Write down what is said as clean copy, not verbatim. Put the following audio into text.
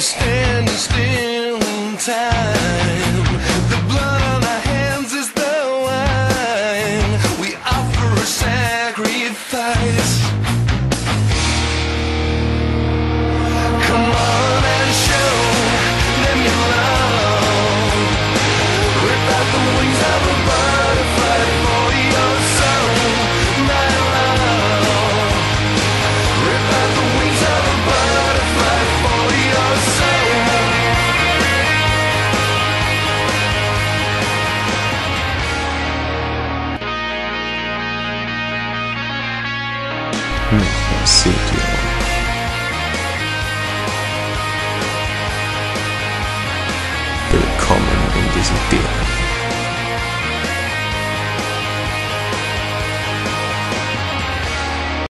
we're standing still in time. The blood on our hands is the wine we offer a sacrifice. Come on and show them your love. Rip out the wings of a butterfly for your soul, my love. Rip out the wings of a butterfly for your soul. Let's see. Common in this deal.